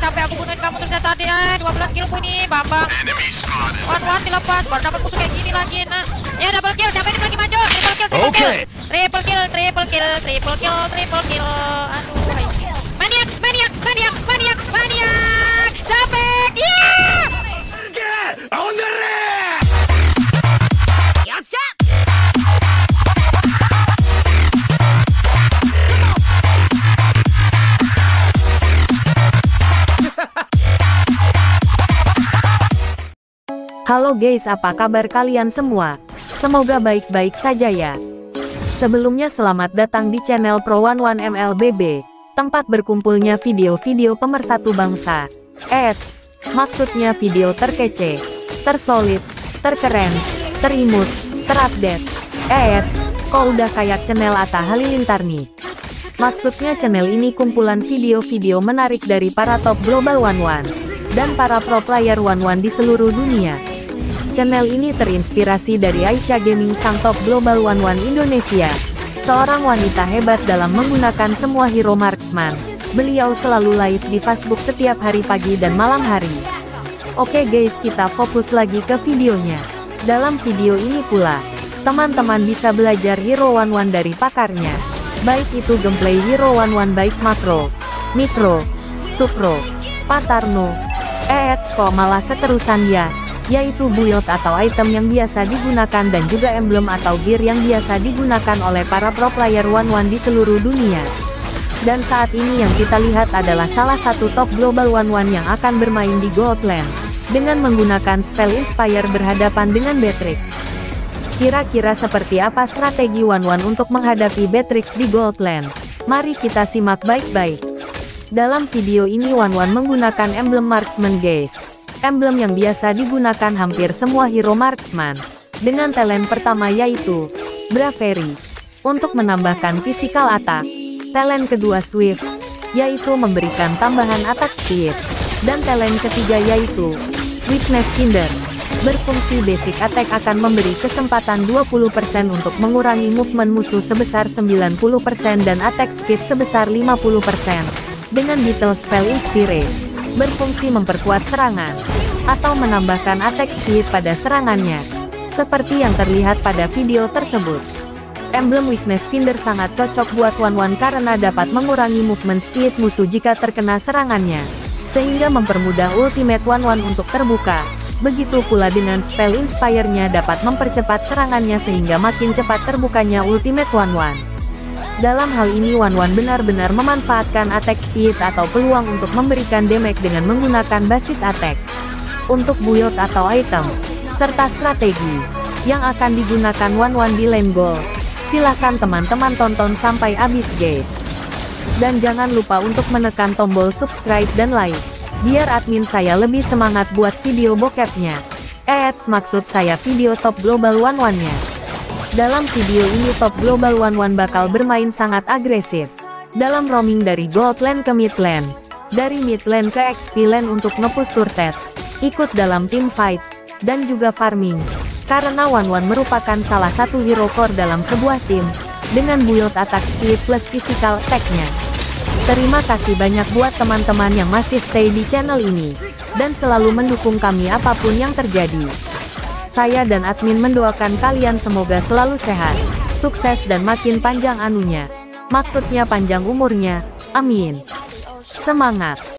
sampai aku bunuhin kamu terus tadi. 12 kill ini Bambang. One dilepas, baru dapat musuh kayak gini lagi. Nah, ya double kill, dapetin lagi maju. Triple kill, triple kill. Triple kill. Aduh, maniak. Sampai yeah! Halo guys, apa kabar kalian semua? Semoga baik-baik saja ya. Sebelumnya selamat datang di channel Pro11 MLBB, tempat berkumpulnya video-video pemersatu bangsa. Eits, maksudnya video terkece, tersolid, terkeren, terimut, terupdate. Eits, kok udah kayak channel Atta Halilintar nih. Maksudnya channel ini kumpulan video-video menarik dari para top global 11 dan para pro player 11 di seluruh dunia. Channel ini terinspirasi dari Aisya Gaming, sang top global 11 Indonesia. Seorang wanita hebat dalam menggunakan semua hero marksman. Beliau selalu live di Facebook setiap hari pagi dan malam hari. Oke guys, kita fokus lagi ke videonya. Dalam video ini pula, teman-teman bisa belajar hero 11 dari pakarnya. Baik itu gameplay hero 11 baik makro, mikro, supro, patarno, kok malah keterusan ya. Yaitu build atau item yang biasa digunakan dan juga emblem atau gear yang biasa digunakan oleh para pro player 11 di seluruh dunia. Dan saat ini yang kita lihat adalah salah satu top global 11 yang akan bermain di Goldland dengan menggunakan spell Inspire berhadapan dengan Betrix. Kira-kira seperti apa strategi 11 untuk menghadapi Betrix di Goldland? Mari kita simak baik-baik. Dalam video ini 11 menggunakan emblem marksman guys. Emblem yang biasa digunakan hampir semua hero marksman. Dengan talent pertama yaitu Bravery, untuk menambahkan physical attack. Talent kedua Swift, yaitu memberikan tambahan attack speed. Dan talent ketiga yaitu Witness Kinder, berfungsi basic attack akan memberi kesempatan 20% untuk mengurangi movement musuh sebesar 90% dan attack speed sebesar 50%. Dengan Beatles spell Inspire, berfungsi memperkuat serangan atau menambahkan attack speed pada serangannya, seperti yang terlihat pada video tersebut. Emblem Weakness Finder sangat cocok buat 11 karena dapat mengurangi movement speed musuh jika terkena serangannya, sehingga mempermudah ultimate 11 untuk terbuka. Begitu pula dengan spell Inspire-nya dapat mempercepat serangannya sehingga makin cepat terbukanya ultimate 11. Dalam hal ini 11 benar-benar memanfaatkan attack speed atau peluang untuk memberikan damage dengan menggunakan basis attack. Untuk build atau item, serta strategi yang akan digunakan 11 di lane goal, silahkan teman-teman tonton sampai habis guys. Dan jangan lupa untuk menekan tombol subscribe dan like, biar admin saya lebih semangat buat video bokepnya. Maksud saya video top global 11-nya. Dalam video ini top global 11 bakal bermain sangat agresif. Dalam roaming dari gold lane ke mid lane, dari mid lane ke XP lane untuk ngepush turret, ikut dalam team fight, dan juga farming. Karena 11 merupakan salah satu hero core dalam sebuah tim, dengan build attack speed plus physical attack-nya. Terima kasih banyak buat teman-teman yang masih stay di channel ini, dan selalu mendukung kami apapun yang terjadi. Saya dan admin mendoakan kalian semoga selalu sehat, sukses dan makin panjang anunya. Maksudnya panjang umurnya. Amin. Semangat.